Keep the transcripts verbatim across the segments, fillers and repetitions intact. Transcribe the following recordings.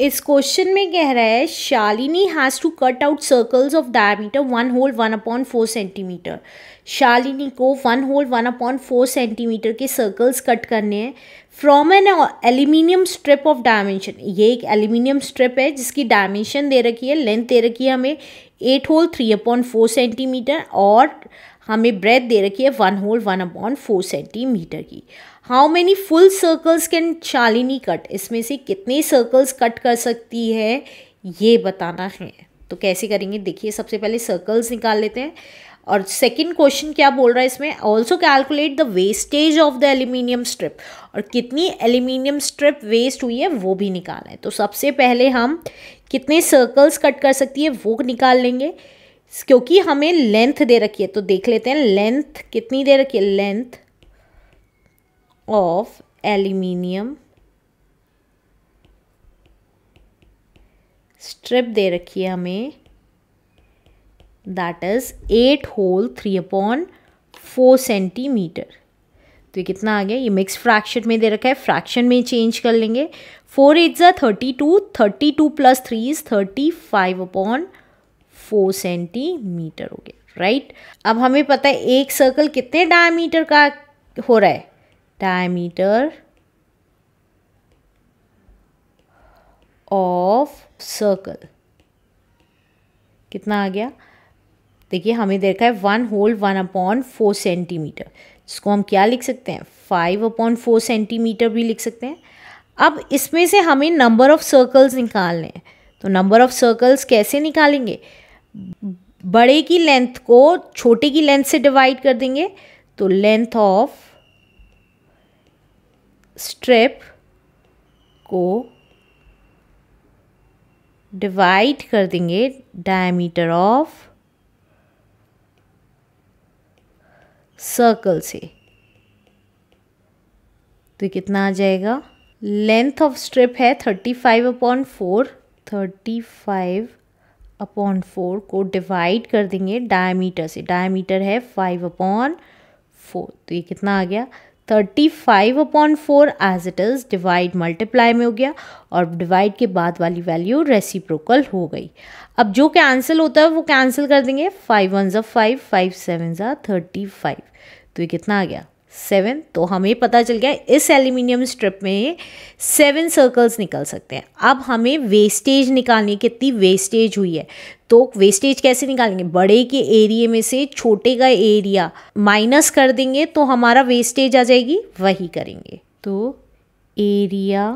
इस क्वेश्चन में कह रहा है Shalini has to cut out circles of diameter one whole one upon four centimetre. Shalini को one whole one upon four centimetre के सर्कल्स कट करने हैं from an aluminium strip of dimension. ये एक एल्यूमिनियम स्ट्रिप है जिसकी डायमेंशन दे रखी है, लेंथ दे रखी है हमें eight whole three upon four centimetre और हमें ब्रेथ दे रखी है one whole one upon four centimetre की। How many full circles can Shalini cut, इसमें से कितने सर्कल्स कट कर सकती है ये बताना है। तो कैसे करेंगे देखिए, सबसे पहले सर्कल्स निकाल लेते हैं। और सेकंड क्वेश्चन क्या बोल रहा है इसमें, also calculate the wastage of the aluminium strip, और कितनी एल्यूमिनियम स्ट्रिप वेस्ट हुई है वो भी निकालना है। तो सबसे पहले हम कितने सर्कल्स कट कर सकती है वो निकाल लेंगे, क्योंकि हमें लेंथ दे रखी है। तो देख लेते हैं लेंथ कितनी दे रखी है, लेंथ ऑफ एल्यूमिनियम स्ट्रिप दे रखी है हमें that is eight whole three upon four centimetre. तो ये कितना आ गया, ये मिक्स फ्रैक्शन में दे रखा है, फ्रैक्शन में चेंज कर लेंगे। फोर एट ज़ा thirty two, thirty two plus three is thirty five upon four centimetre हो गया, राइट। अब हमें पता है एक सर्कल कितने डायमीटर का हो रहा है, डायमीटर ऑफ सर्कल कितना आ गया, देखिए हमें देखा है one whole one upon four centimetre, इसको हम क्या लिख सकते हैं फाइव अपॉन फोर सेंटीमीटर भी लिख सकते हैं। अब इसमें से हमें नंबर ऑफ़ सर्कल्स निकालने हैं, तो नंबर ऑफ़ सर्कल्स कैसे निकालेंगे, बड़े की लेंथ को छोटे की लेंथ से डिवाइड कर देंगे। तो लेंथ ऑफ स्ट्रिप को डिवाइड कर देंगे डायमीटर ऑफ सर्कल से, तो कितना आ जाएगा, लेंथ ऑफ स्ट्रिप है thirty five upon four, thirty five upon four को डिवाइड कर देंगे डायमीटर से, डायमीटर है फाइव अपॉन फोर, तो ये कितना आ गया thirty five upon four as it is, divide multiply में हो गया और डिवाइड के बाद वाली वैल्यू रेसिप्रोकल हो गई। अब जो कैंसिल होता है वो कैंसिल कर देंगे, फाइव वन ज़ा फाइव, फाइव सेवन ज़ा थर्टी फाइव, तो ये कितना आ गया सेवन। तो हमें पता चल गया इस एल्यूमिनियम स्ट्रिप में सेवन सर्कल्स निकल सकते हैं। अब हमें वेस्टेज निकालनी है, कितनी वेस्टेज हुई है। तो वेस्टेज कैसे निकालेंगे, बड़े के एरिया में से छोटे का एरिया माइनस कर देंगे तो हमारा वेस्टेज आ जाएगी, वही करेंगे। तो area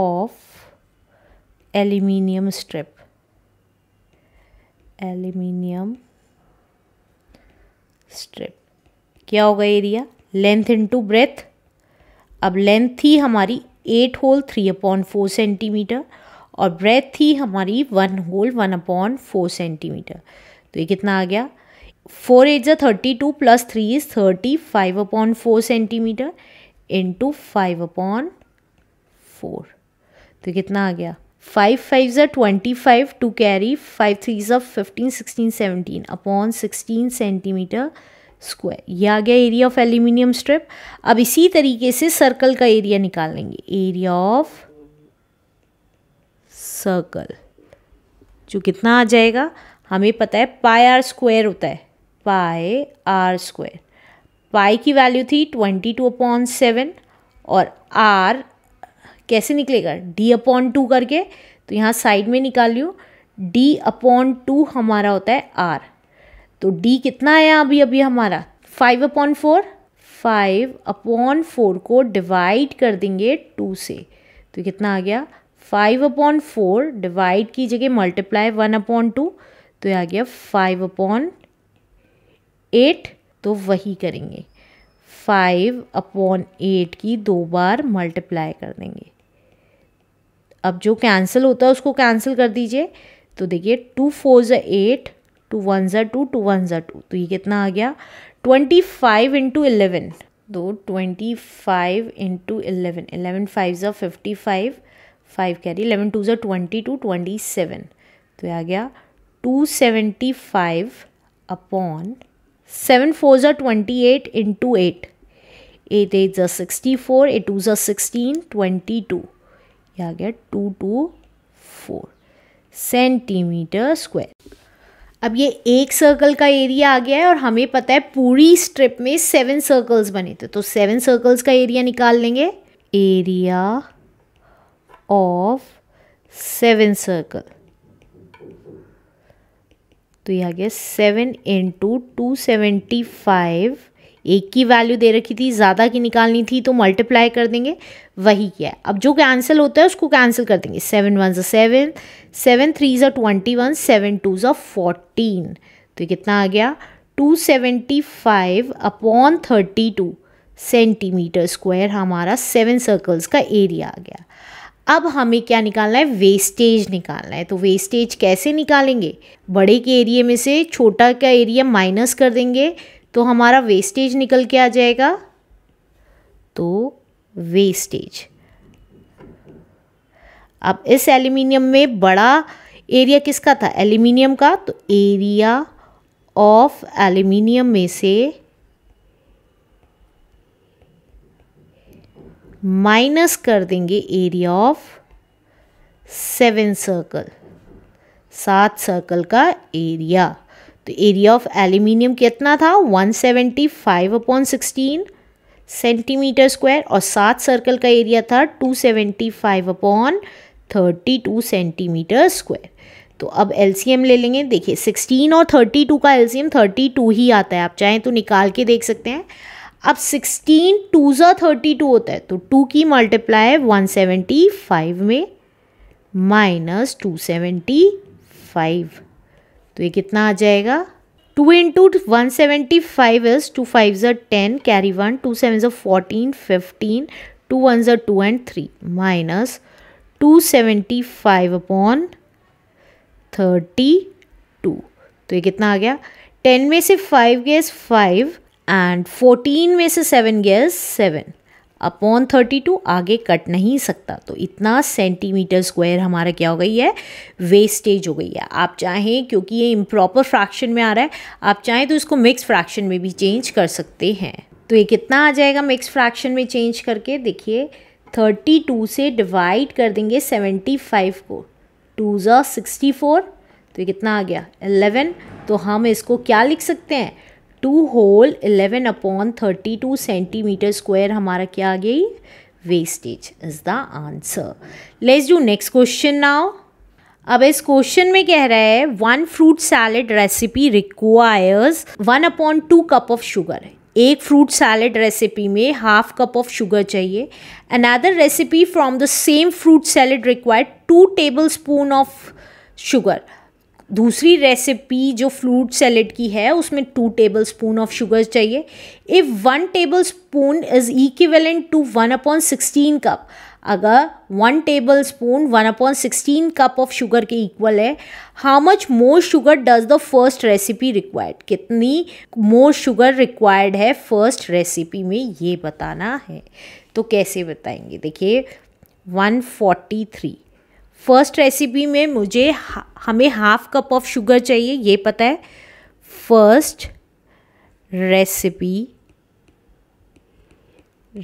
of aluminium strip, aluminium strip क्या होगा एरिया, लेंथ इनटू ब्रेथ। अब लेंथ थी हमारी eight whole three upon four centimetre और ब्रेथ थी हमारी one whole one upon four centimetre, तो ये कितना आ गया फोर एट ज़ा thirty two plus three is thirty five upon four centimetre into five upon four, तो कितना आ गया फाइव फाइव ज़ा twenty five two carry, five three ज़ा fifteen sixteen seventeen upon sixteen centimetre square, ये आ गया एरिया ऑफ एल्यूमिनियम स्ट्रिप। अब इसी तरीके से सर्कल का एरिया निकाल लेंगे, एरिया ऑफ सर्कल जो कितना आ जाएगा, हमें पता है पाई आर स्क्वायर होता है, पाई आर स्क्वायर, पाई की वैल्यू थी ट्वेंटी टू अपॉन सेवन और आर कैसे निकलेगा d अपॉन टू करके, तो यहाँ साइड में निकाल लियो d अपॉन टू हमारा होता है r, तो d कितना आया अभी अभी हमारा five upon four, five upon four को डिवाइड कर देंगे टू से, तो कितना आ गया फाइव अपॉन फोर डिवाइड की जगह मल्टीप्लाई वन अपॉन टू, तो ये आ गया फाइव अपॉन एट, तो वही करेंगे फाइव अपॉन एट की दो बार मल्टीप्लाई कर देंगे। अब जो कैंसिल होता है उसको कैंसिल कर दीजिए, तो देखिए टू फोर ज़ा एट, टू वन ज़ा टू, टू वन ज़ा टू, तो ये कितना आ गया ट्वेंटी फाइव इंटू इलेवन, दो twenty five into eleven, eleven five ज़ा fifty five, five carry eleven two ज़ा ट्वेंटी टू, ट्वेंटी सेवन, तो ये आ गया two seventy five upon seven four ज़ा twenty eight into eight, eight eight ज़ा sixty four, eight two ज़ा sixteen, twenty to, यह आ गया two two four centimetre square. अब ये एक सर्कल का एरिया आ गया है और हमें पता है पूरी स्ट्रिप में सेवन सर्कल्स बने थे, तो सेवन सर्कल्स का एरिया निकाल लेंगे। एरिया ऑफ सेवन सर्कल, तो ये आ गया seven into two seventy five. एक की वैल्यू दे रखी थी, ज़्यादा की निकालनी थी तो मल्टीप्लाई कर देंगे, वही क्या है। अब जो कैंसिल होता है उसको कैंसिल कर देंगे। सेवन वन ज़ा सेवन, सेवन थ्री ज़ा ट्वेंटी वन, सेवन टू ज़ा फोर्टीन, तो ये कितना आ गया two seventy five upon thirty two centimetre square. हमारा सेवन सर्कल्स का एरिया आ गया। अब हमें क्या निकालना है, वेस्टेज निकालना है। तो वेस्टेज कैसे निकालेंगे, बड़े के एरिया में से छोटा का एरिया माइनस कर देंगे तो हमारा वेस्टेज निकल के आ जाएगा। तो वेस्टेज, अब इस एल्युमिनियम में बड़ा एरिया किसका था, एल्युमिनियम का, तो एरिया ऑफ एल्युमिनियम में से माइनस कर देंगे एरिया ऑफ सेवन सर्कल, सात सर्कल का एरिया। तो एरिया ऑफ एल्यूमिनियम कितना था, one seventy five upon sixteen centimetre square, और सात सर्कल का एरिया था two seventy five upon thirty two centimetre square. तो अब एलसीएम ले लेंगे। देखिए सिक्सटीन और थर्टी टू का एलसीएम थर्टी टू ही आता है, आप चाहें तो निकाल के देख सकते हैं। अब सिक्सटीन टू ज़ा थर्टी टू होता है, तो टू की मल्टीप्लाई है वन सेवेंटी फाइव में माइनस टू सेवेंटी फाइव, तो ये कितना आ जाएगा two into one seventy five is two five ज़ा ten carry one, two seven ज़ा फोर्टीन फिफ्टीन, टू वन ज़ा two and three, minus two seventy five upon thirty two, तो ये कितना आ गया। टेन में से फाइव गए फाइव एंड फोर्टीन में से सेवन गया सेवन अपॉन थर्टी टू, आगे कट नहीं सकता। तो इतना सेंटीमीटर स्क्वायर हमारा क्या हो गई है, वेस्टेज हो गई है। आप चाहें, क्योंकि ये इम्प्रॉपर फ्रैक्शन में आ रहा है, आप चाहें तो इसको मिक्स फ्रैक्शन में भी चेंज कर सकते हैं। तो ये कितना आ जाएगा मिक्स फ्रैक्शन में चेंज करके, देखिए थर्टी टू से डिवाइड कर देंगे सेवेंटी फाइव को, टू ज़ा सिक्सटी फोर, तो ये कितना आ गया इलेवन। तो हम इसको क्या लिख सकते हैं, two whole eleven upon thirty two centimetre square हमारा क्या आ गई, wastage is the answer. Let's do next question now. अब इस क्वेश्चन में कह रहा है one fruit salad recipe requires one upon two cup of sugar. एक फ्रूट सैलेड रेसिपी में हाफ कप ऑफ शुगर चाहिए। Another recipe from the same fruit salad required two tablespoon of sugar. दूसरी recipe जो fruit salad की है उसमें two tablespoon of sugar चाहिए। If one tablespoon is equivalent to one upon sixteen cup, अगर one tablespoon one upon sixteen cup of sugar के equal है, how much more sugar does the first recipe required, कितनी more sugar required है first recipe में, ये बताना है। तो कैसे बताएंगे, देखिए one forty three first recipe में मुझे हमें हाफ कप ऑफ शुगर चाहिए, ये पता है। First recipe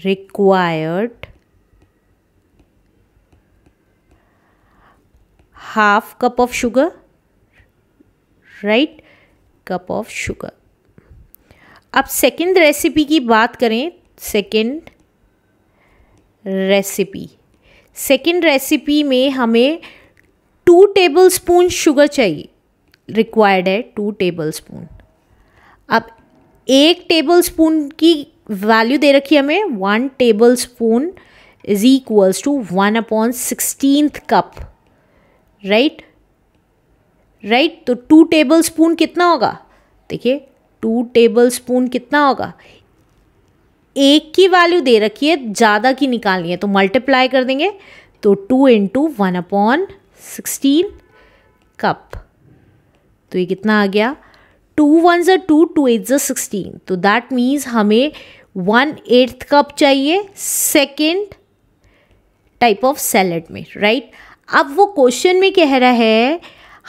required half cup of sugar, right, cup of sugar. अब सेकंड रेसिपी की बात करें, सेकंड रेसिपी सेकेंड रेसिपी में हमें टू टेबल स्पून शुगर चाहिए, रिक्वायर्ड है टू टेबल स्पून। अब एक टेबल स्पून की वैल्यू दे रखी है हमें, one tablespoon is equals to one upon sixteenth cup, right right तो टू टेबल स्पून कितना होगा, देखिए टू टेबल स्पून कितना होगा, एक की वैल्यू दे रखी है, ज़्यादा की निकालनी है तो मल्टीप्लाई कर देंगे, तो two into one upon sixteen cup, तो ये कितना आ गया टू वन ज़ा टू, टू एट ज़ा सिक्सटीन, तो दैट मीन्स हमें वन एट्थ कप चाहिए सेकेंड टाइप ऑफ सैलेड में, राइट। अब वो क्वेश्चन में कह रहा है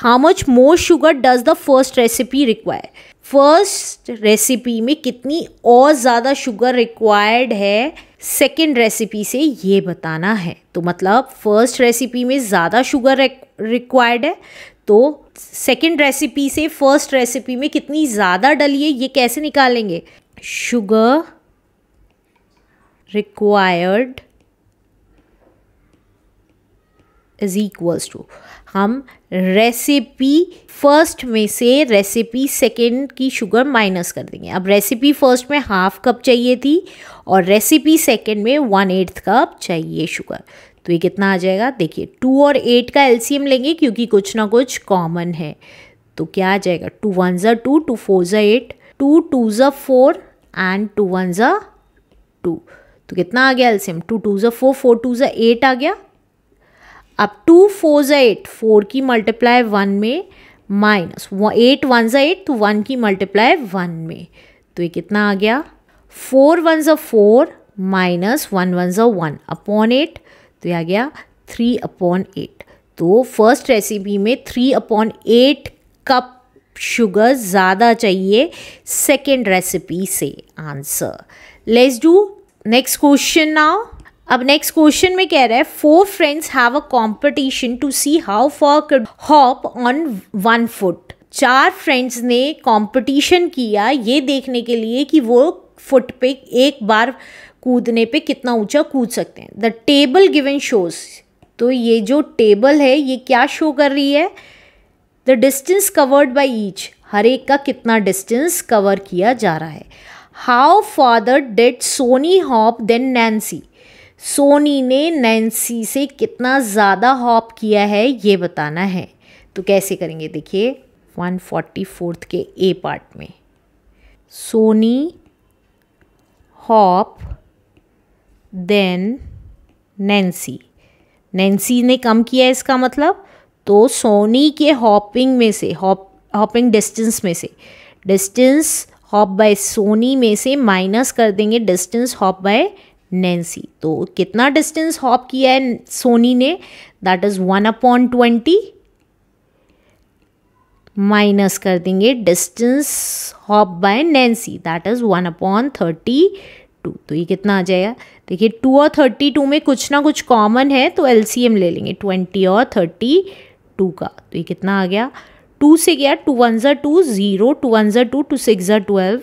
how much more sugar does the first recipe require, first recipe में कितनी और ज़्यादा शुगर रिक्वायर्ड है सेकेंड रेसिपी से ये बताना है। तो मतलब फर्स्ट रेसिपी में ज़्यादा शुगर रिक्वायर्ड है, तो सेकेंड रेसिपी से फर्स्ट रेसिपी में कितनी ज़्यादा डली है ये कैसे निकालेंगे? Sugar required is equals to, हम रेसिपी फर्स्ट में से रेसिपी सेकेंड की शुगर माइनस कर देंगे। अब रेसिपी फर्स्ट में हाफ कप चाहिए थी और रेसिपी सेकेंड में वन एट्थ कप चाहिए शुगर, तो ये कितना आ जाएगा? देखिए टू और एट का एलसीएम लेंगे क्योंकि कुछ ना कुछ कॉमन है, तो क्या आ जाएगा? टू वन ज़ा टू, टू फोर ज़ा एट, टू टू ज़ा फोर एंड टू वन ज़ा टू। तो कितना आ गया एलसीएम? टू टू ज़ा फोर, फोर टू ज़ा एट आ गया। अब टू फोर ज़ा एट, फोर की मल्टीप्लाई वन में माइनस, एट वन ज़ा एट तो वन की मल्टीप्लाई वन में, तो ये कितना आ गया? फोर वन ज़ा फोर माइनस वन वन ज़ा वन अपॉन एट, तो ये आ गया थ्री अपॉन एट। तो फर्स्ट रेसिपी में three upon eight cup sugar ज़्यादा चाहिए सेकेंड रेसिपी से। Answer. Let's do next question now. अब नेक्स्ट क्वेश्चन में कह रहा है four friends have a competition to see how far can hop on one foot. चार फ्रेंड्स ने कॉम्पिटिशन किया ये देखने के लिए कि वो फुट पे एक बार कूदने पे कितना ऊंचा कूद सकते हैं। द टेबल गिवन शोज, तो ये जो टेबल है ये क्या शो कर रही है? The distance covered by each, हर एक का कितना डिस्टेंस कवर किया जा रहा है। How farther did Soni hop than Nancy, Soni ने नैन्सी से कितना ज़्यादा हॉप किया है ये बताना है। तो कैसे करेंगे? देखिए वन फोर्टी फोर्थ के ए पार्ट में Soni hop than Nancy, Nancy ने कम किया है इसका मतलब, तो सोनी के हॉपिंग में से हॉप हॉपिंग डिस्टेंस में से डिस्टेंस हॉप बाय सोनी में से माइनस कर देंगे डिस्टेंस हॉप बाय नैन्सी। तो कितना डिस्टेंस हॉप किया है सोनी ने? That is one upon twenty, minus कर देंगे distance hop by Nancy that is one upon thirty two. तो ये कितना आ जाएगा? देखिए टू और थर्टी टू में कुछ ना कुछ कॉमन है तो एलसीएम ले लेंगे ट्वेंटी और थर्टी टू का। तो ये कितना आ गया? टू से गया टू वन ज़ा टू ज़ीरो, टू वन ज़ा टू, टू सिक्स ज़ा ट्वेल्व,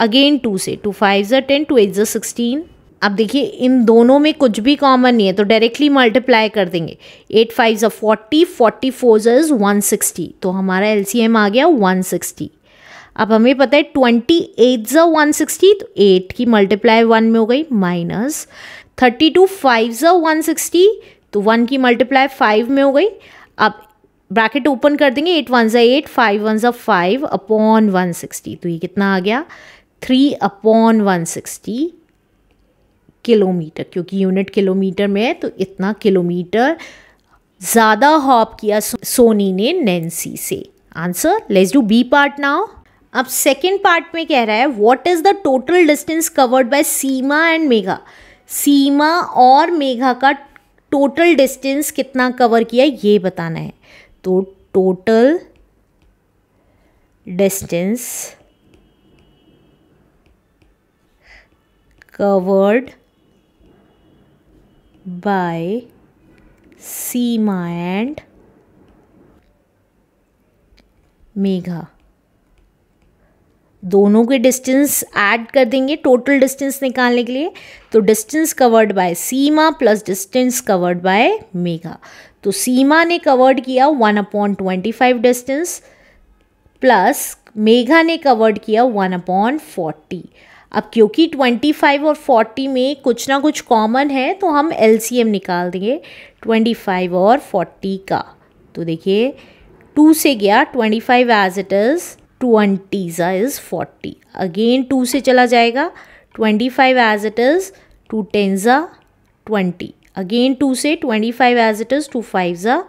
अगेन टू से टू फाइव ज़ा टेन, टू एट ज़ा सिक्सटीन। अब देखिए इन दोनों में कुछ भी कॉमन नहीं है तो डायरेक्टली मल्टीप्लाई कर देंगे। एट फाइव ज़ा फोर्टी, फोर्टी फोर ज़ा इज़ वन सिक्सटी, तो हमारा एलसीएम आ गया वन सिक्सटी। अब हमें पता है ट्वेंटी एट ज़ा वन सिक्सटी, तो एट की मल्टीप्लाई वन में हो गई माइनस। थर्टी टू फाइव ज़ा वन सिक्सटी, तो वन की मल्टीप्लाई फाइव में हो गई। अब ब्रैकेट ओपन कर देंगे एट वन ज़ा एट, फाइव वन ज़ा फाइव अपॉन वन सिक्सटी, तो ये कितना आ गया? Three upon one sixty kilometre, क्योंकि यूनिट किलोमीटर में है तो इतना किलोमीटर ज़्यादा हॉप किया सोनी ने नैन्सी से। Answer. Let's do B part now. अब सेकेंड पार्ट में कह रहा है what is the total distance covered by Seema and Megha, Seema और मेघा का टोटल डिस्टेंस कितना कवर किया ये बताना है। तो total distance covered by Seema and Megha, दोनों के डिस्टेंस ऐड कर देंगे टोटल डिस्टेंस निकालने के लिए। तो distance covered by Seema plus distance covered by Megha. तो सीमा ने कवर्ड किया one upon twenty five distance plus Megha ने कवर्ड किया वन अपॉन फोर्टी। अब क्योंकि ट्वेंटी फाइव और फोर्टी में कुछ ना कुछ कॉमन है तो हम एलसीएम निकाल देंगे ट्वेंटी फाइव और फोर्टी का। तो देखिए टू से गया twenty five as it is, twenty ज़ा इज़ फोर्टी, अगेन टू से चला जाएगा twenty five as it is, two ten ज़ा ट्वेंटी, अगेन टू से twenty five as it is, two five ज़ा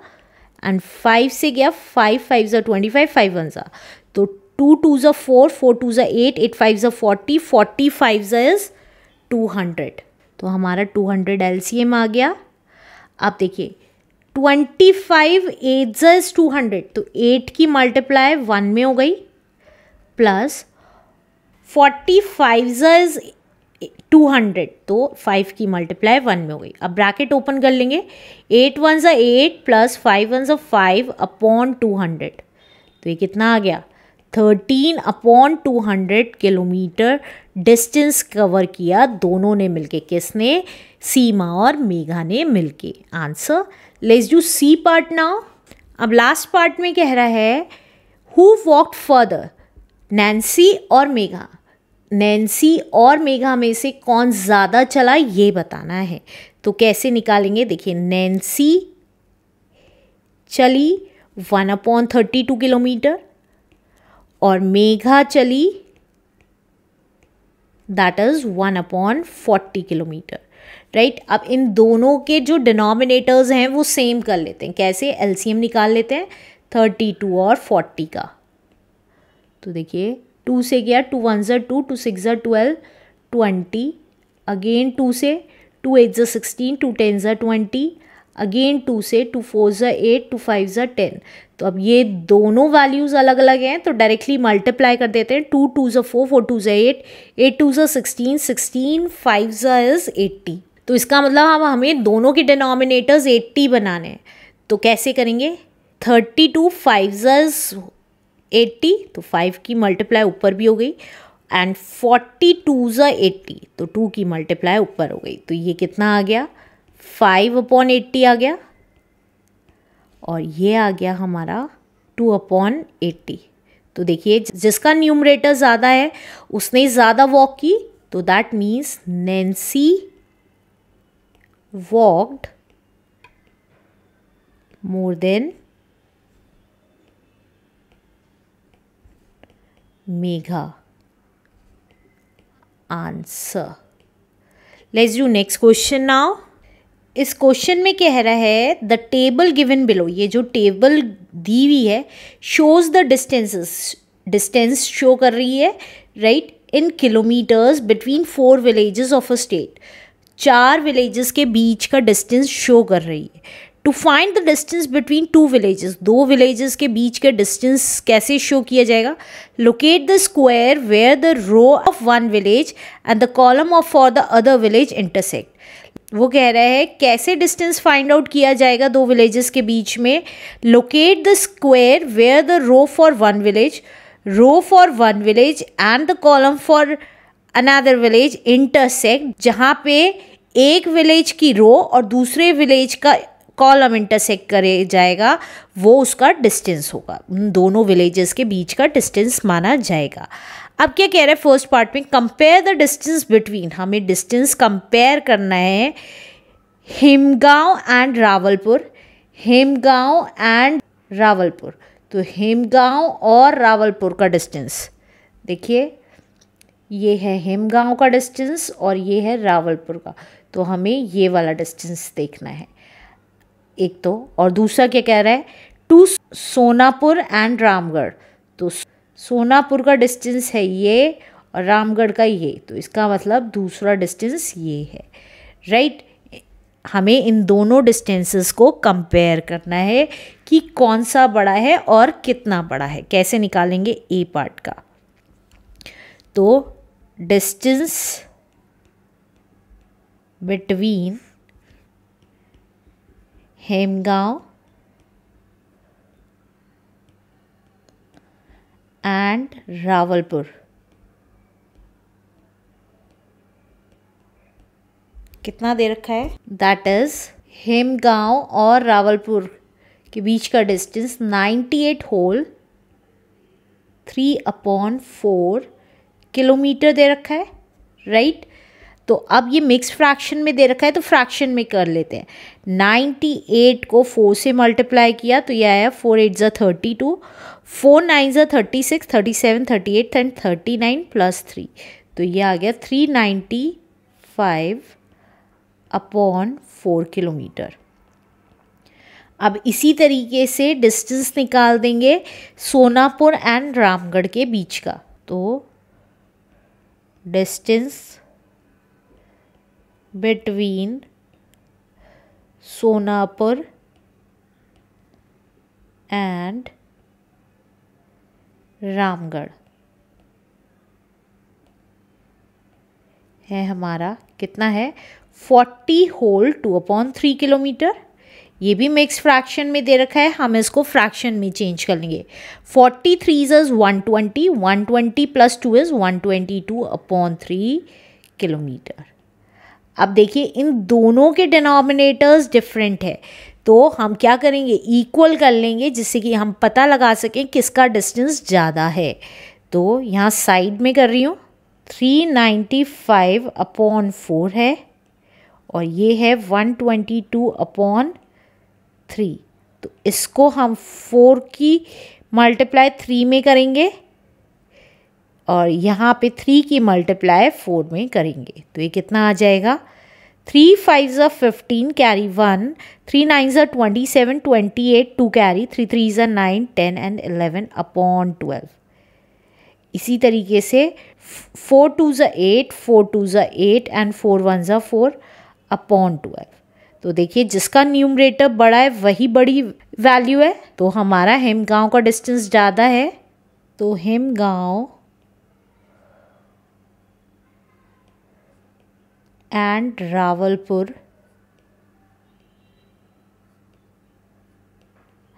एंड फाइव से गया फाइव, फाइव ज़ा ट्वेंटी फाइव, फाइव वन ज़ा, तो टू टू ज़ा फोर, फोर टू ज़ा एट, एट फाइव ज़ा फोर्टी, फोर्टी फाइव ज़ा इज़ टू हंड्रेड। तो हमारा टू हंड्रेड एलसीएम आ गया। आप देखिए ट्वेंटी फाइव एट ज़ा इज़ टू हंड्रेड, तो एट की मल्टीप्लाई वन में हो गई प्लस फोर्टी फाइव ज़ा इज़ टू हंड्रेड, तो फाइव की मल्टीप्लाई वन में हो गई। अब ब्रैकेट ओपन कर लेंगे, एट वन सा एट प्लस फाइव वन सा फाइव अपॉन टू हंड्रेड, तो ये कितना आ गया thirteen upon two hundred kilometre distance cover किया दोनों ने मिलके, किसने, सीमा और मेघा ने मिलके। Answer let's do C part now. अब लास्ट पार्ट में कह रहा है हु वॉक्ड फर्दर, नैन्सी और मेघा, नैन्सी और मेघा में से कौन ज़्यादा चला ये बताना है। तो कैसे निकालेंगे, देखिए नैन्सी चली one upon thirty two kilometre और मेघा चली that is one upon forty kilometre, right. अब इन दोनों के जो डिनोमिनेटर्स हैं वो सेम कर लेते हैं, कैसे, एलसीएम निकाल लेते हैं थर्टी टू और फोर्टी का। तो देखिए टू से गया, टू वन ज़र टू, टू सिक्स ज़र ट्वेल्व, ट्वेंटी अगेन टू से, टू एट ज़र सिक्सटीन, टू टेन ज़र ट्वेंटी अगेन टू से, टू फोर ज़र एट, टू फाइव ज़र टेन। तो अब ये दोनों वैल्यूज़ अलग अलग हैं तो डायरेक्टली मल्टीप्लाई कर देते हैं, टू टू ज़र फोर, फोर टू ज़र एट, एट टू ज़र सिक्सटीन, सिक्सटीन फाइव ज़र इज़ एट्टी। तो इसका मतलब हम हमें दोनों के डिनोमिनेटर्स एट्टी बनाने हैं, तो कैसे करेंगे, थर्टी टू फाइव ज़र एट्टी, तो फाइव की मल्टीप्लाई ऊपर भी हो गई, एंड फोर्टी टू ज़र एट्टी, तो टू की मल्टीप्लाई ऊपर हो गई। तो ये कितना आ गया फाइव अपॉन एट्टी आ गया और ये आ गया हमारा टू अपॉन एट्टी। तो देखिए जिसका न्यूमरेटर ज़्यादा है उसने ज़्यादा वॉक की, तो that means Nancy walked more than Megha. Answer let's do next question now. इस क्वेश्चन में कह रहा है द टेबल गिवन बिलो, ये जो टेबल दी हुई है shows the distances, distance show कर रही है right in kilometres between four villages of a state, चार विलेजेस के बीच का डिस्टेंस शो कर रही है। To find the distance between two villages, दो विलेजेस के बीच का डिस्टेंस कैसे शो किया जाएगा, locate the square where the row of one village and the column of for the other village intersect. वो कह रहा है कैसे डिस्टेंस फाइंड आउट किया जाएगा दो विलेजेस के बीच में, locate the square where the row for one village, row for one village and the column for another village intersect, जहाँ पे एक विलेज की रो और दूसरे विलेज का कॉलम इंटरसेक्ट करे जाएगा, वो उसका डिस्टेंस होगा, उन दोनों विलेजेस के बीच का डिस्टेंस माना जाएगा। अब क्या कह रहा है फर्स्ट पार्ट में, कंपेयर द डिस्टेंस बिटवीन, हमें डिस्टेंस कंपेयर करना है हिमगांव एंड रावलपुर, हिमगांव एंड रावलपुर। तो हिमगांव और रावलपुर का डिस्टेंस, देखिए ये है हिमगांव का डिस्टेंस और ये है रावलपुर का, तो हमें ये वाला डिस्टेंस देखना है एक तो, और दूसरा क्या कह रहा है टू सोनापुर एंड रामगढ़, तो सोनापुर का डिस्टेंस है ये और रामगढ़ का ये, तो इसका मतलब दूसरा डिस्टेंस ये है राइट। हमें इन दोनों डिस्टेंसेस को कंपेयर करना है कि कौन सा बड़ा है और कितना बड़ा है, कैसे निकालेंगे ए पार्ट का। तो distance between Hemgaon and Rawalpur कितना दे रखा है, दैट इज हेमगांव और रावलपुर के बीच का distance ninety eight whole three upon four kilometer दे रखा है राइट। तो अब ये मिक्स फ्रैक्शन में दे रखा है तो फ्रैक्शन में कर लेते हैं, नाइन्टी एट को फोर से मल्टीप्लाई किया तो ये आया फोर एट ज़ा थर्टी टू, फोर नाइन ज़ा thirty six, thirty seven, thirty eight and thirty nine plus three, तो ये आ गया three ninety five upon four kilometer. अब इसी तरीके से डिस्टेंस निकाल देंगे सोनापुर एंड रामगढ़ के बीच का, तो distance between Sonapur and Ramgarh, है हमारा कितना है forty whole two upon three kilometer. ये भी मिक्स फ्रैक्शन में दे रखा है, हम इसको फ्रैक्शन में चेंज कर लेंगे। Forty three is one twenty one twenty plus two is one twenty two upon three kilometer. अब देखिए इन दोनों के डिनोमिनेटर्स डिफरेंट है तो हम क्या करेंगे इक्वल कर लेंगे जिससे कि हम पता लगा सकें किसका डिस्टेंस ज़्यादा है। तो यहाँ साइड में कर रही हूँ three ninety five upon four है और ये है one twenty two upon three. तो इसको हम फोर की मल्टीप्लाई थ्री में करेंगे और यहाँ पे थ्री की मल्टीप्लाई फोर में करेंगे तो ये कितना आ जाएगा three fives are fifteen carry one, three nines are twenty seven twenty eight two carry, three threes are nine ten and eleven upon twelve. इसी तरीके से फोर टू ज़ा एट फोर टू ज़ा एट एंड फोर वन ज़ा four upon twelve. तो देखिए जिसका numerator बड़ा है वही बड़ी वैल्यू है। तो हमारा हेमगांव का डिस्टेंस ज़्यादा है तो Hemgaon and Rawalpur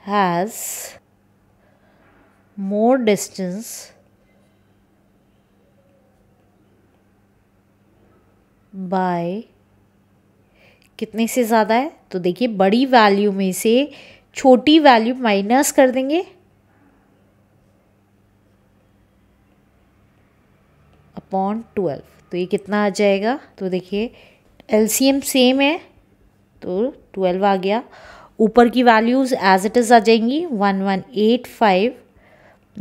has more distance by कितने से ज़्यादा है। तो देखिए बड़ी वैल्यू में से छोटी वैल्यू माइनस कर देंगे अपॉन ट्वेल्व। तो ये कितना आ जाएगा तो देखिए एलसीएम सेम है तो ट्वेल्व आ गया। ऊपर की वैल्यूज़ एज इट इज़ आ जाएंगी one one eight five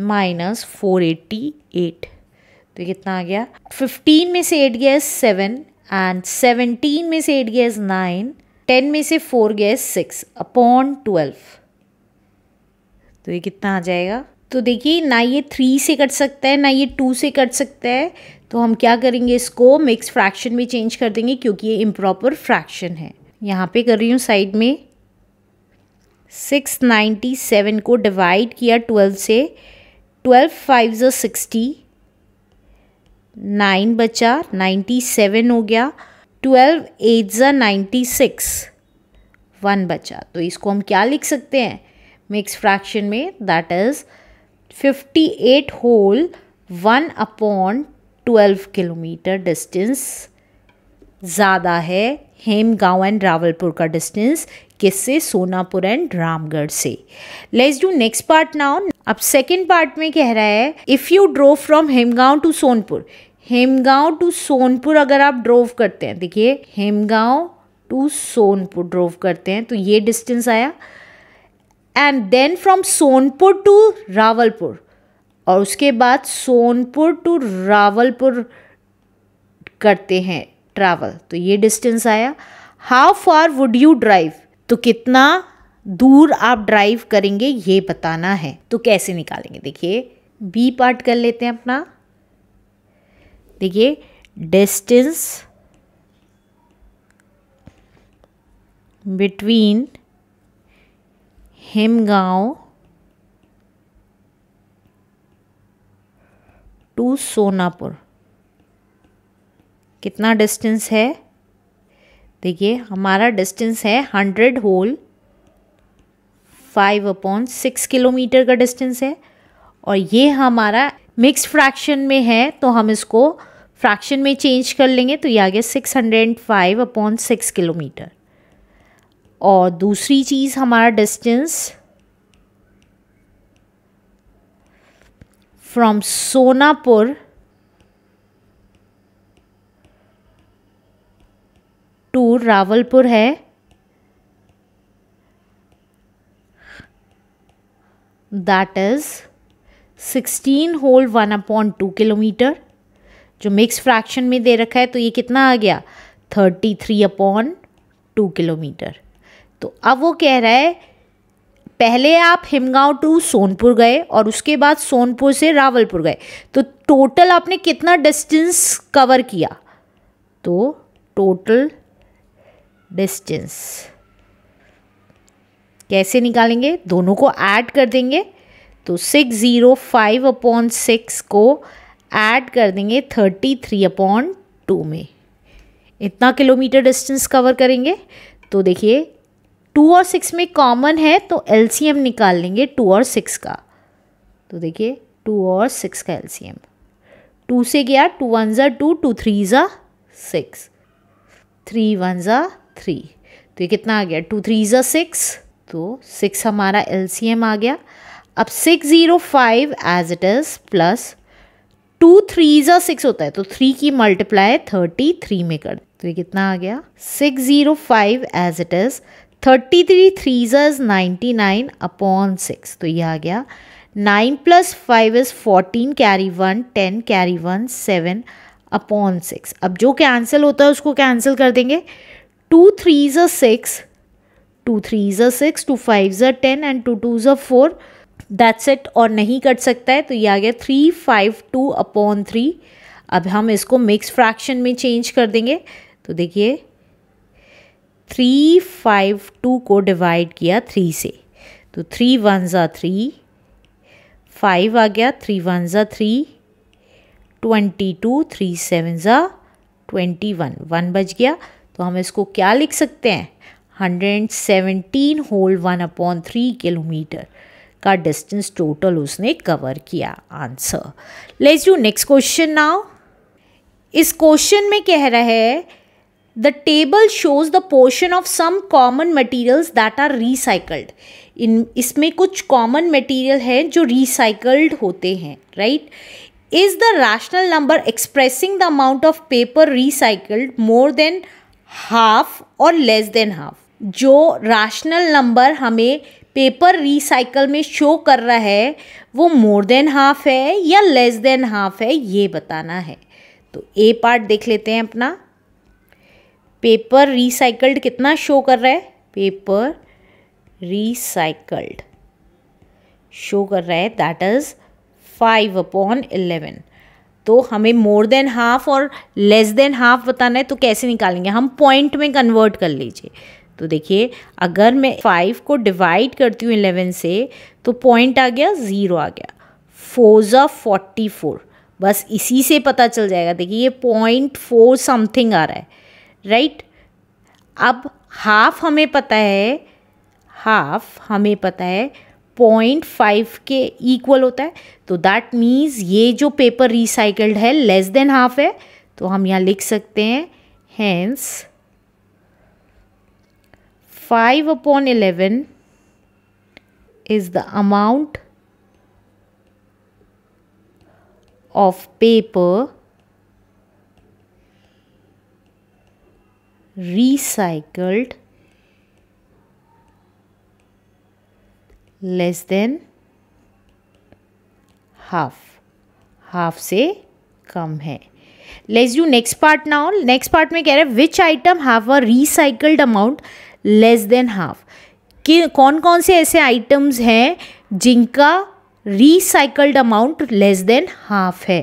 minus four eighty eight. तो ये कितना आ गया फिफ्टीन में से एट गया है सेवन एंड सेवनटीन में से एट गया इज नाइन, टेन में से फोर गया इज सिक्स अपॉन ट्वेल्व। तो ये कितना आ जाएगा तो देखिए ना ये थ्री से कट सकता है ना ये टू से कट सकता है तो हम क्या करेंगे इसको मिक्स फ्रैक्शन में चेंज कर देंगे क्योंकि ये इम्प्रॉपर फ्रैक्शन है। यहाँ पे कर रही हूँ साइड में सिक्स नाइन्टी सेवन को डिवाइड किया ट्वेल्व से, ट्वेल्व फाइव ज़ा सिक्सटी, नाइन बचा नाइन्टी सेवन हो गया, ट्वेल्व एट ज़ा नाइन्टी सिक्स, वन बचा। तो इसको हम क्या लिख सकते हैं मिक्स फ्रैक्शन में that is fifty eight whole one upon twelve kilometer distance ज़्यादा है हेमगांव एंड रावलपुर का डिस्टेंस किससे सोनापुर एंड रामगढ़ से। Let's do next part now. अब सेकेंड पार्ट में कह रहा है if you drove from Hemgaon to Sonpur, Hemgaon to Sonpur अगर आप ड्रोव करते हैं देखिए हेमगांव टू सोनपुर ड्रोव करते हैं तो ये डिस्टेंस आया and then from Sonpur to Rawalpur और उसके बाद सोनपुर टू रावलपुर करते हैं ट्रैवल तो ये डिस्टेंस आया। How far would you drive, तो कितना दूर आप ड्राइव करेंगे ये बताना है। तो कैसे निकालेंगे देखिए बी पार्ट कर लेते हैं अपना। देखिए distance between Hemgaon to Sonapur कितना डिस्टेंस है, देखिए हमारा डिस्टेंस है hundred whole five upon six kilometer का डिस्टेंस है और ये हमारा मिक्स फ्रैक्शन में है तो हम इसको फ्रैक्शन में चेंज कर लेंगे तो ये आ गया six hundred five upon six kilometer. और दूसरी चीज़ हमारा distance from Sonapur to Rawalpur है that is sixteen whole one upon two kilometer जो मिक्स फ्रैक्शन में दे रखा है तो ये कितना आ गया thirty three upon two kilometer. तो अब वो कह रहा है पहले आप हेमगांव टू सोनपुर गए और उसके बाद सोनपुर से रावलपुर गए तो टोटल आपने कितना डिस्टेंस कवर किया, तो टोटल डिस्टेंस कैसे निकालेंगे दोनों को ऐड कर देंगे तो six zero five upon six को ऐड कर देंगे थर्टी थ्री अपॉन टू में। इतना किलोमीटर डिस्टेंस कवर करेंगे। तो देखिए टू और सिक्स में कॉमन है तो एलसीएम निकाल लेंगे टू और सिक्स का। तो देखिए टू और सिक्स का एलसीएम, टू से गया टू वन ज़ा टू, टू थ्री ज़ा सिक्स, थ्री वन ज़ा थ्री, तो ये कितना आ गया टू थ्री ज़ा सिक्स, तो सिक्स हमारा एलसीएम आ गया। अब six zero five as it is plus two three ज़ा सिक्स होता है तो थ्री की मल्टीप्लाई थर्टी थ्री में कर, तो ये कितना आ गया six zero five as it is thirty three three ज़ा is ninety nine upon six, तो ये आ गया nine plus five is fourteen carry one, ten carry one seven upon six. अब जो कैंसिल होता है उसको कैंसिल कर देंगे, टू थ्री ज़ा सिक्स, टू थ्री ज़ा सिक्स, टू फाइव ज़ा टेन एंड टू टू ज़ा फोर, दैट्स इट। और नहीं कट सकता है तो ये आ गया three five two upon three. अब हम इसको मिक्स फ्रैक्शन में चेंज कर देंगे, तो देखिए थ्री फाइव टू को डिवाइड किया थ्री से, तो थ्री वन ज़ा थ्री, फाइव आ गया, थ्री वन ज़ा three, twenty two, three seven ज़ा ट्वेंटी वन, वन बच गया। तो हम इसको क्या लिख सकते हैं, hundred seventeen whole one upon three kilometer का डिस्टेंस टोटल उसने कवर किया। Answer. Let's do next question now. इस क्वेश्चन में कह रहा है the table shows the portion of some common materials that are recycled. In इसमें कुछ कॉमन मटेरियल हैं जो रिसाइकल्ड होते हैं, right. Is the rational number expressing the amount of paper recycled more than half और लेस देन हाफ। जो rational number हमें paper recycle में शो कर रहा है वो मोर देन हाफ है या लेस देन हाफ है, ये बताना है। तो ए पार्ट देख लेते हैं अपना। पेपर रिसाइकल्ड कितना शो कर रहा है, पेपर रिसाइकल्ड शो कर रहा है that is five upon eleven. तो हमें मोर देन हाफ और लेस देन हाफ बताना है, तो कैसे निकालेंगे, हम पॉइंट में कन्वर्ट कर लीजिए। तो देखिए अगर मैं फाइव को डिवाइड करती हूँ इलेवन से तो पॉइंट आ गया, ज़ीरो आ गया, फोर ज़ा फोर्टी फोर, बस इसी से पता चल जाएगा। देखिए ये पॉइंट फोर समथिंग आ रहा है, राइट right? अब हाफ हमें पता है, हाफ हमें पता है पॉइंट फाइव के इक्वल होता है, तो दैट मीन्स ये जो पेपर रिसाइकल्ड है लेस देन हाफ है। तो हम यहाँ लिख सकते हैं hence five upon eleven is the amount of paper recycled less than half, half से कम है। Let's do next part now. Next part में कह रहे हैं which item have a recycled amount less than half. कि कौन कौन से ऐसे आइटम्स हैं जिनका recycled amount less than half है।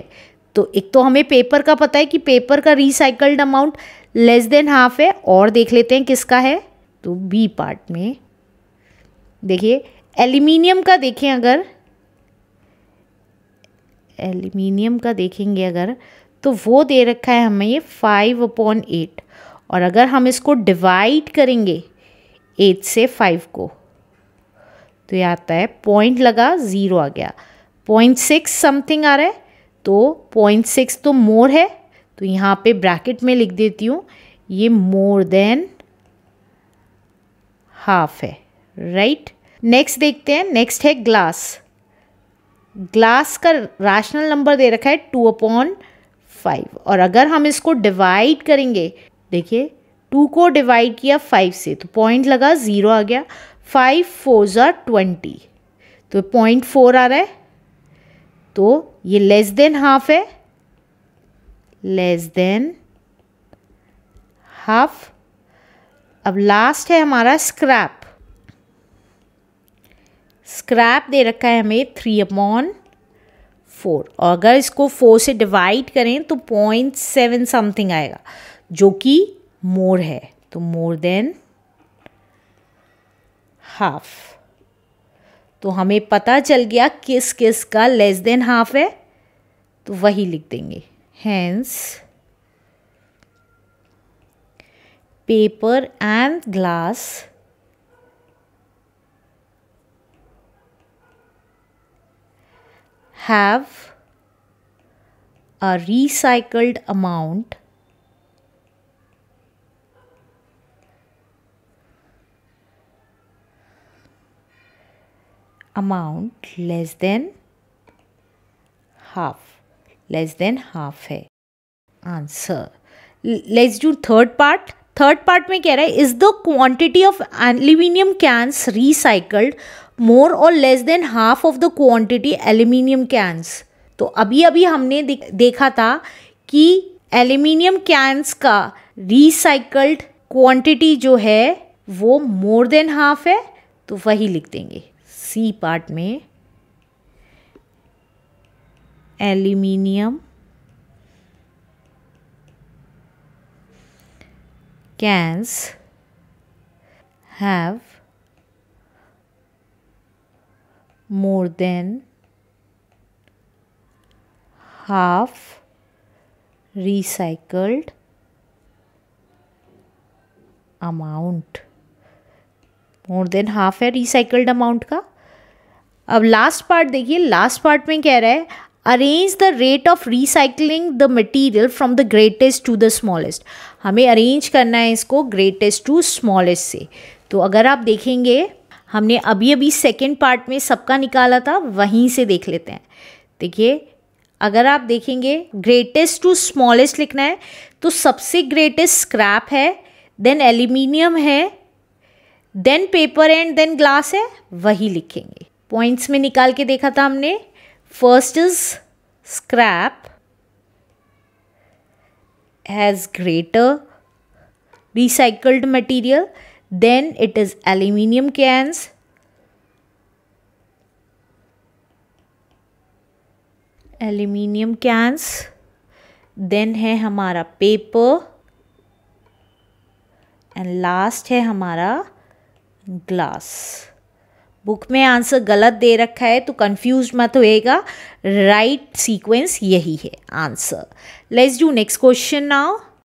तो एक तो हमें पेपर का पता है कि पेपर का recycled amount less than half है, और देख लेते हैं किसका है। तो बी पार्ट में देखिए एल्युमिनियम का देखें, अगर एल्युमिनियम का देखेंगे अगर तो वो दे रखा है हमें ये फाइव अपॉन एट, और अगर हम इसको डिवाइड करेंगे एट से फाइव को तो ये आता है पॉइंट लगा ज़ीरो आ गया, पॉइंट सिक्स समथिंग आ रहा है, तो पॉइंट सिक्स तो मोर है, तो यहाँ पे ब्रैकेट में लिख देती हूँ ये मोर देन हाफ है, राइट। नेक्स्ट देखते हैं, नेक्स्ट है ग्लास। ग्लास का रैशनल नंबर दे रखा है टू अपॉन फाइव, और अगर हम इसको डिवाइड करेंगे, देखिए टू को डिवाइड किया फाइव से तो पॉइंट लगा ज़ीरो आ गया, फाइव फोर ज़ा ट्वेंटी, तो पॉइंट फोर आ रहा है, तो ये लेस देन हाफ है, लेस देन हाफ। अब लास्ट है हमारा स्क्रैप। स्क्रैप दे रखा है हमें थ्री अपॉन फोर, और अगर इसको फोर से डिवाइड करें तो पॉइंट सेवन समथिंग आएगा जो कि मोर है, तो मोर देन हाफ। तो हमें पता चल गया किस किस का लेस देन हाफ है, तो वही लिख देंगे hence paper and glass, have a recycled amount, amount less than half, less than half है answer. Let's do third part. Third part में कह रहा है is the quantity of aluminium cans recycled more और less than half of the quantity aluminium cans. तो अभी अभी हमने देखा था कि एल्यूमिनियम कैंस का रिसाइकल्ड क्वांटिटी जो है वो मोर देन हाफ है, तो वही लिख देंगे सी पार्ट में. Aluminium cans have more than half recycled amount. more than half है recycled amount का. अब last part देखिए, last part में कह रहा है arrange the rate of recycling the material from the greatest to the smallest. हमें अरेंज करना है इसको ग्रेटेस्ट टू स्मॉलेस्ट से. तो अगर आप देखेंगे हमने अभी अभी सेकेंड पार्ट में सबका निकाला था, वहीं से देख लेते हैं. देखिए अगर आप देखेंगे ग्रेटेस्ट टू स्मॉलेस्ट लिखना है तो सबसे ग्रेटेस्ट स्क्रैप है, देन एल्यूमिनियम है, then paper and then glass है, वही लिखेंगे. पॉइंट्स में निकाल के देखा था हमने. First is scrap has greater recycled material, then it is aluminium cans, aluminium cans, then है हमारा paper and last है हमारा glass. बुक में आंसर गलत दे रखा है तो कंफ्यूज मत होएगा, राइट सीक्वेंस यही है answer. Let's do next question now.